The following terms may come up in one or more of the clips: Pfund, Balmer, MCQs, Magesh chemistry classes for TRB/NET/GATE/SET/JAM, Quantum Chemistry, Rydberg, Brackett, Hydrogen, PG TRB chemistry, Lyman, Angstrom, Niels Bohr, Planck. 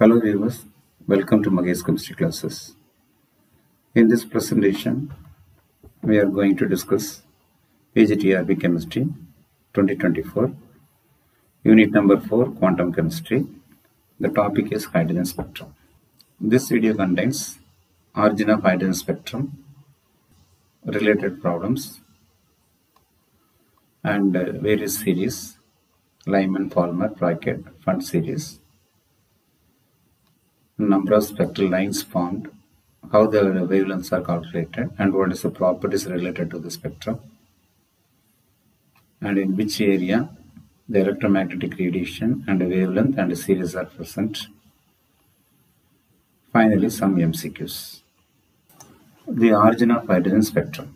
Hello viewers, welcome to Magesh chemistry classes. In this presentation, we are going to discuss PG TRB chemistry 2024, unit number 4, quantum chemistry. The topic is hydrogen spectrum. This video contains origin of hydrogen spectrum, related problems, and various series, Lyman, Balmer, Brackett, Pfund series, number of spectral lines formed, how the wavelengths are calculated, and what is the properties related to the spectrum, and in which area the electromagnetic radiation and the wavelength and the series are present. Finally, some MCQs. The origin of hydrogen spectrum.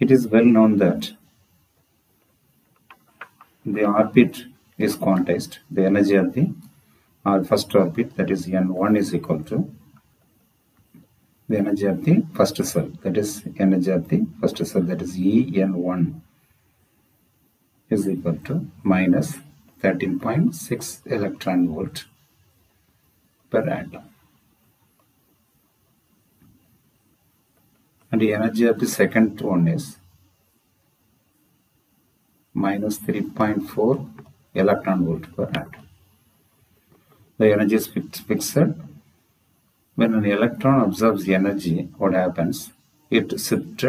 It is well known that the orbit is quantized. The energy of the first orbit, that is N1, is equal to the energy of the first cell, that is E N1, is equal to minus 13.6 electron volt per atom. And the energy of the second one is minus 3.4 electron volt per atom. The energy is fixed. When an electron absorbs the energy, what happens? It shifts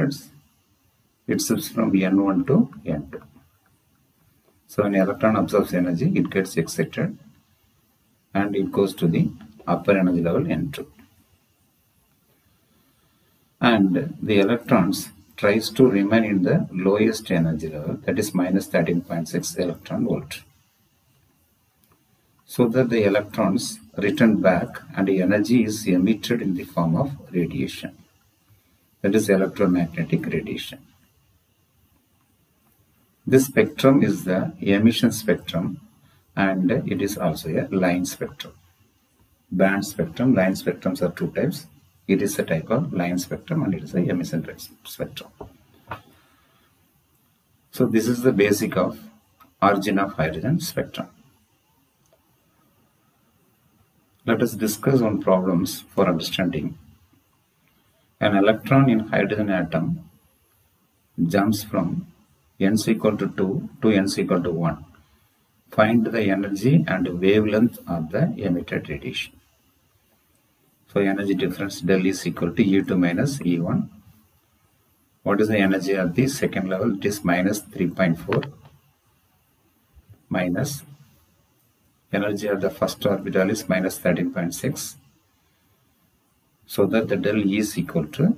from N1 to N2. So when an electron absorbs energy, it gets excited and it goes to the upper energy level N2. And the electrons tries to remain in the lowest energy level, that is minus 13.6 electron volt, so that the electrons return back and the energy is emitted in the form of radiation, that is electromagnetic radiation. This spectrum is the emission spectrum, and it is also a line spectrum. Band spectrum, line spectrums are two types. It is a type of line spectrum and it is an emission spectrum. So this is the basic of origin of hydrogen spectrum. Let us discuss on problems for understanding. An electron in hydrogen atom jumps from Nc equal to 2 to Nc equal to 1. Find the energy and wavelength of the emitted radiation. So energy difference del is equal to E2 minus E1. What is the energy of the second level? It is minus 3.4 minus energy of the first orbital is minus 13.6, so that the del E is equal to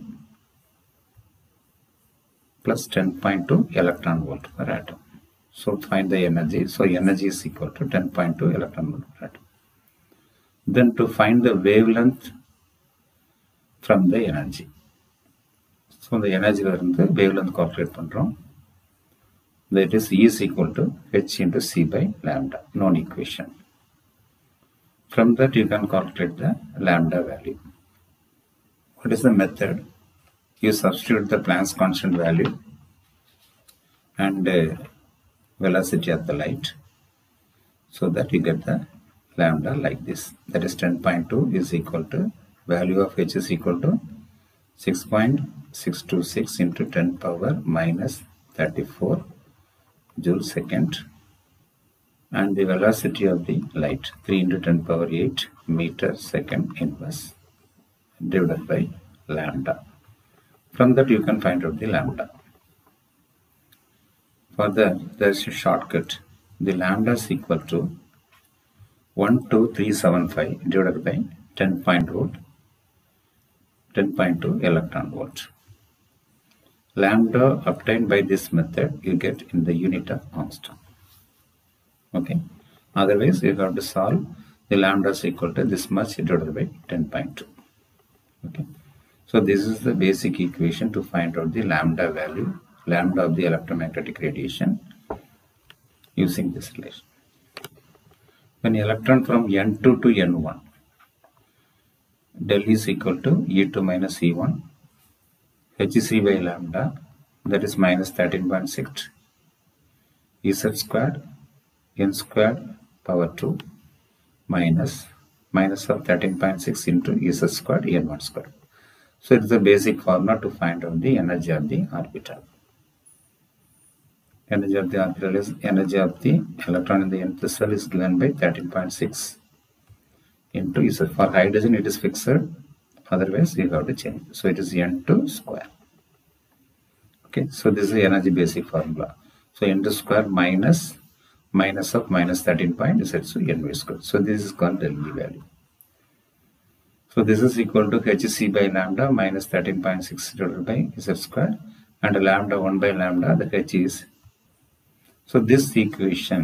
plus 10.2 electron volt per atom. So find the energy. So energy is equal to 10.2 electron volt per atom. Then to find the wavelength from the energy. So the energy wavelength calculate pandrom. That is E is equal to H into C by lambda, known equation. From that you can calculate the lambda value. What is the method? You substitute the Planck's constant value and velocity of the light, so that you get the lambda like this. That is 10.2 is equal to value of H is equal to 6.626 into 10 power minus 34 joule second, and the velocity of the light 3 into 10 power 8 meter second inverse divided by lambda. From that you can find out the lambda. Further, there is a shortcut. The lambda is equal to 12375 divided by 10.2 electron volt. Lambda obtained by this method you get in the unit of Angstrom. Okay. Otherwise, you have to solve the lambda is equal to this much divided by 10.2. Okay. So this is the basic equation to find out the lambda value, lambda of the electromagnetic radiation, using this relation. When electron from N2 to N1, del is equal to E2 minus E1. HEC by lambda, that is minus 13.6 E sub squared N squared power 2 minus of 13.6 into e squared n1 squared. So it is the basic formula to find out the energy of the orbital. Energy of the orbital is energy of the electron in the nth cell is given by 13.6 into e squared. For hydrogen it is fixed, otherwise you have to change. So it is n2 square. Okay, so this is the energy basic formula. So n2 square minus of minus 13.6 to n square. So this is called the Lie value. So this is equal to hc by lambda minus 13.6 divided by z square, and lambda 1 by lambda the h is. So this equation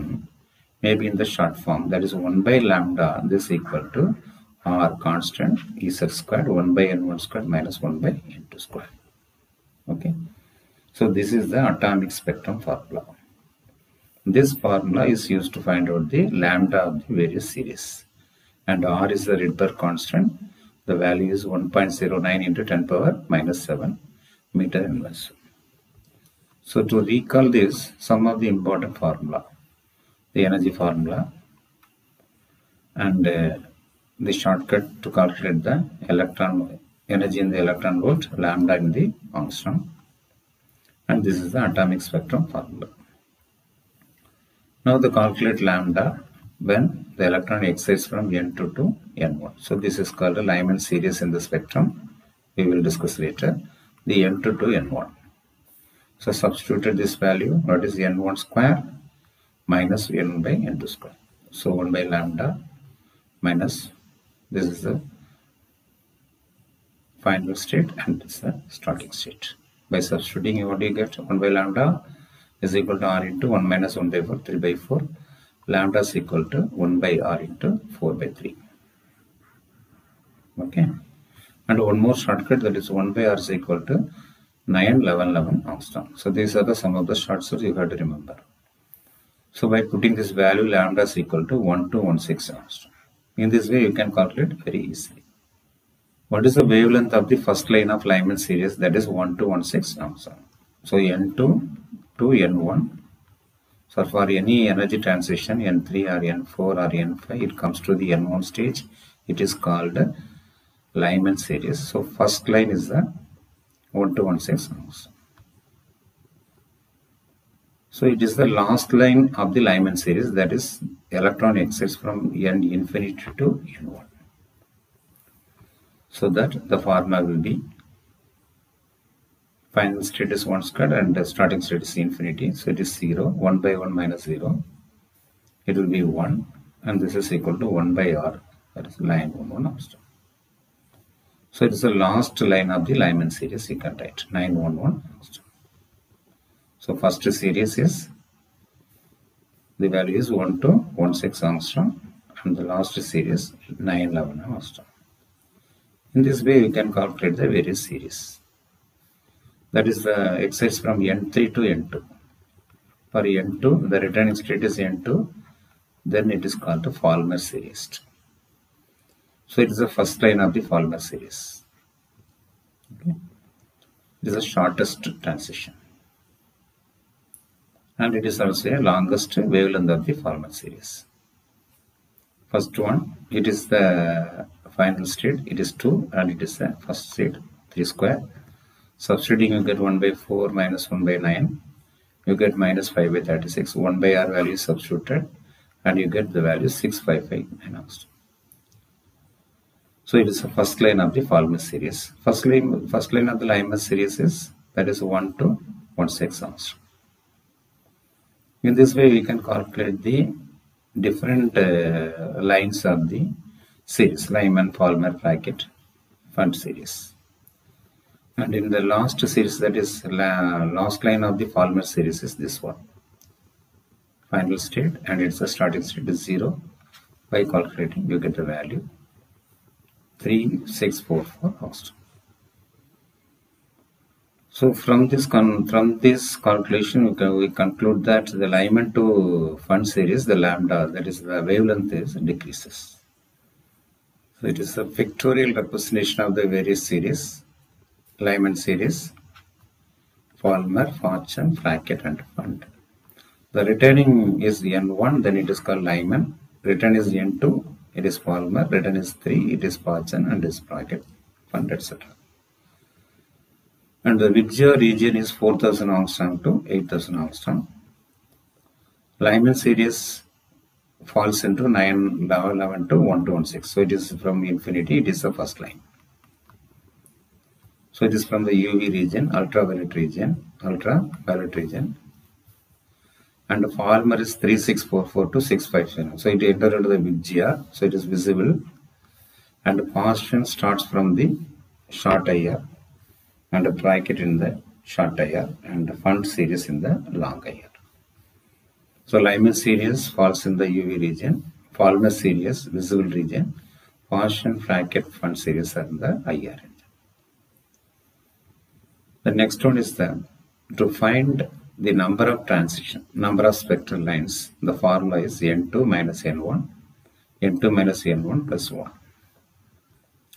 may be in the short form, that is 1 by lambda this equal to r constant e squared 1 by n1 squared minus 1 by n2 squared. Okay. So this is the atomic spectrum formula. This formula is used to find out the lambda of the various series, and r is the Rydberg constant. The value is 1.09 into 10 power minus 7 meter inverse. So to recall this, some of the important formula, the energy formula, and the shortcut to calculate the electron energy in the electron volt, lambda in the angstrom, and this is the atomic spectrum formula. Now the calculate lambda when the electron excites from n2 to n1. So this is called a Lyman series in the spectrum. We will discuss later. The n2 to n1. So substituted this value. What is n1 square minus n by n2 square. So 1 by lambda minus, this is the final state and this is the starting state. By substituting, what do you get? 1 by lambda is equal to r into 1 minus 1 by 4, 3 by 4. Lambda is equal to 1 by r into 4 by 3. Okay. And one more shortcut, that is 1 by r is equal to 911 angstrom. So these are the some of the shortcuts you have to remember. So by putting this value, lambda is equal to 1216 angstrom. In this way, you can calculate very easily. What is the wavelength of the first line of Lyman series? That is 1216 angstrom. So n2 to n1. So for any energy transition, n3 or n4 or n5, it comes to the n1 stage. It is called Lyman series. So first line is the 1216 angstrom. So it is the last line of the Lyman series, that is electron exits from n infinity to n1. So that the formula will be final state is 1 squared and the starting state is infinity. So it is 0, 1 by 1 minus 0. It will be 1, and this is equal to 1 by r, that is line 11 angstrom. So it is the last line of the Lyman series, you can write 911 angstrom. So first series is, the value is 1216 angstrom, and the last series 911 angstrom. In this way you can calculate the various series. That is the excites from n3 to n2. For n2, the returning state is n2, then it is called the Balmer series. So it is the first line of the Balmer series. Okay. It is the shortest transition, and it is also a longest wavelength of the Balmer series. First one, it is the final state, it is 2, and it is the first state 3 square. Substituting, you get 1 by 4 minus 1 by 9, you get minus 5 by 36, 1 by r value is substituted, and you get the value 6559 angstrom. So it is the first line of the Balmer series. First line of the Lyman series is, that is 1216 angstrom. In this way, we can calculate the different lines of the series, Lyman, Balmer, Brackett, Pfund series. And in the last series, that is last line of the Balmer series is this one, final state, and it's the starting state is 0. By calculating, you get the value 3644 angstrom. So from this calculation, we conclude that the Lyman to Pfund series, the lambda, that is the wavelength, is decreases. So it is a pictorial representation of the various series, Lyman series, Balmer, Fortune, Brackett, and Pfund. The returning is n1, then it is called Lyman. Return is N2, it is Balmer. Return is 3, it is Hydrogen, and it is Brackett, Pfund, etc. And the Virchow region is 4000 angstrom to 8000 angstrom. Lyman series falls into 911 to 1216. So it is from infinity, it is the first line. So it is from the UV region, ultraviolet region. And Balmer is 3644 to 657. So it entered into the Virchow, so it is visible. And Pfund starts from the short IR, and a Brackett in the short IR, and a Pfund series in the long IR. So Lyman series falls in the UV region, Balmer series, visible region, Pfund, Brackett, Pfund series are in the IR region. The next one is to find the number of transition, number of spectral lines. The formula is N2 minus N1, N2 minus N1 plus 1.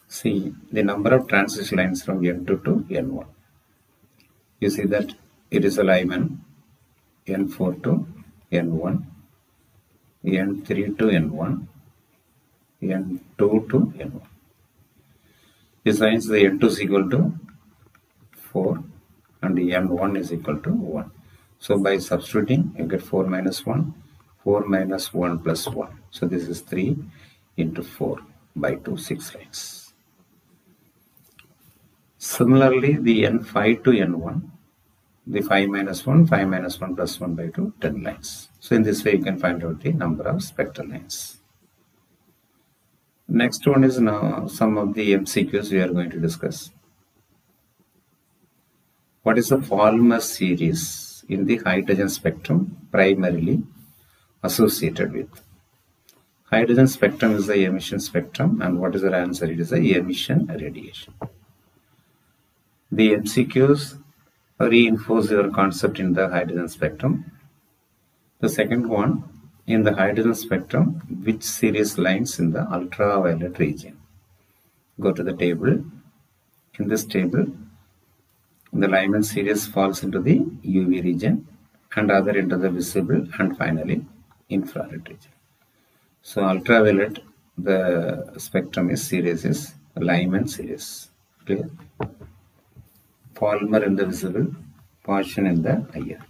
See the number of transition lines from N2 to N1. You see that it is a Lyman, N4 to N1, N3 to N1, N2 to N1. This means the N2 is equal to 4 and the N1 is equal to 1. So by substituting, you get 4 minus 1, 4 minus 1 plus 1. So this is 3 into 4 by 2, 6 lines. Similarly, the N5 to N1, the 5 minus 1, 5 minus 1 plus 1 by 2, 10 lines. So in this way, you can find out the number of spectral lines. Next one is now some of the MCQs we are going to discuss. What is the Balmer series in the hydrogen spectrum primarily associated with? Hydrogen spectrum is the emission spectrum, and what is our answer? It is the emission radiation. The MCQs reinforce your concept in the hydrogen spectrum. The second one, in the hydrogen spectrum, which series lines in the ultraviolet region? Go to the table. In this table, the Lyman series falls into the UV region, and other into the visible, and finally infrared region. So ultraviolet, the spectrum is series is Lyman series. Clear? Balmer in the visible, Pfund in the IR.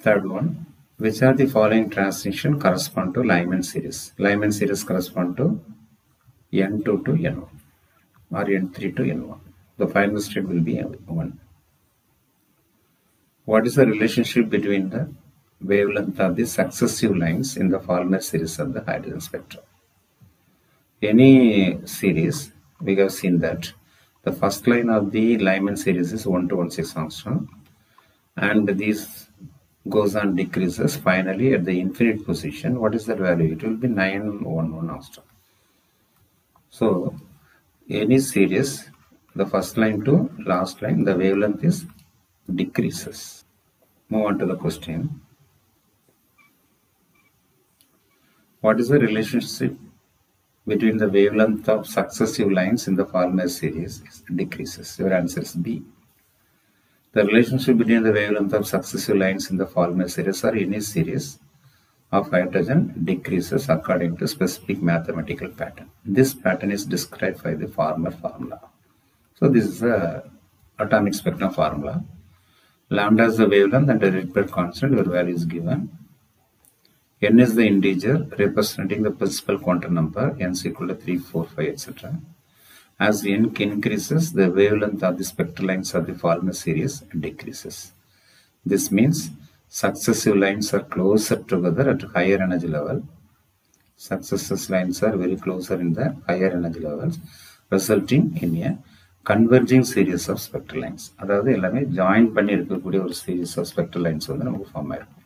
Third one, which are the following transition correspond to Lyman series? Lyman series correspond to N2 to N1 or N3 to N1. The final state will be 1. What is the relationship between the wavelength of the successive lines in the Balmer series of the hydrogen spectrum? Any series, we have seen that the first line of the Lyman series is 1216 angstrom, and this goes on decreases. Finally, at the infinite position, what is that value? It will be 911 angstrom. So any series, the first line to last line, the wavelength is decreases. Move on to the question. What is the relationship between the wavelength of successive lines in the Balmer series is decreases? Your answer is B. The relationship between the wavelength of successive lines in the Balmer series or any series of hydrogen decreases according to specific mathematical pattern. This pattern is described by the Balmer formula. So this is the atomic spectrum formula. Lambda is the wavelength and the Rydberg constant, your value is given. N is the integer representing the principal quantum number, n is equal to 3, 4, 5, etc. As n increases, the wavelength of the spectral lines of the Balmer series decreases. This means successive lines are closer together at higher energy level. Successive lines are very closer in the higher energy levels, resulting in a converging series of spectral lines. அதாவது எல்லாமே join பண்ணி இருக்கக்கூடிய ஒரு series of spectral lines வந்து நமக்கு form ஆயிருக்கும்.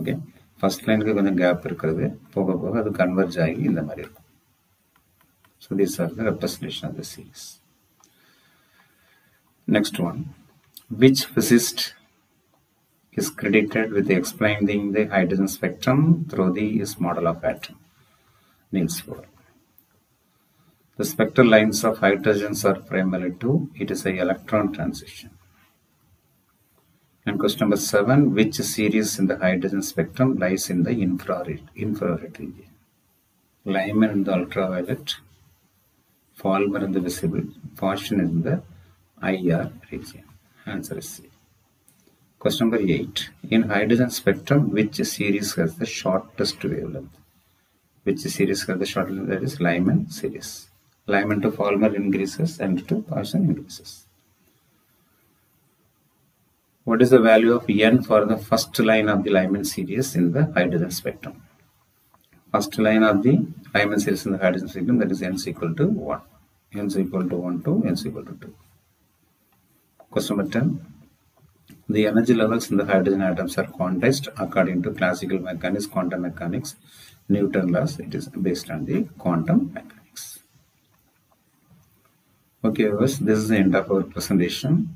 Okay, first line க்கு கொஞ்சம் gap இருக்குது, போக போக அது converge ஆகி இந்த மாதிரி இருக்கும். So these are the representation of the series. Next one, which physicist is credited with explaining the hydrogen spectrum through the his model of atom? Niels Bohr. The spectral lines of hydrogens are primarily two. It is an electron transition. And question number 7, which series in the hydrogen spectrum lies in the infrared region? Lyman in the ultraviolet, Balmer in the visible, Fortune in the IR region. Answer is C. Question number 8. In hydrogen spectrum, which series has the shortest wavelength? Which series has the shortest wavelength? That is Lyman series. Lyman to Balmer increases and to Poisson increases. What is the value of n for the first line of the Lyman series in the hydrogen spectrum? First line of the Lyman series in the hydrogen spectrum, that is n is equal to 1. n is equal to 1 to n is equal to 2. Question number 10. The energy levels in the hydrogen atoms are quantized according to classical mechanics, quantum mechanics, Newton laws. It is based on the quantum mechanics. Okay, viewers, this is the end of our presentation.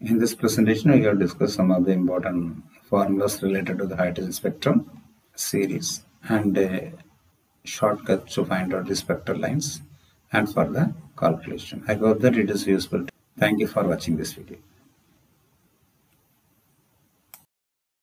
In this presentation, we have discussed some of the important formulas related to the hydrogen spectrum series and a shortcut to find out the spectral lines and for the calculation. I hope that it is useful. Thank you for watching this video.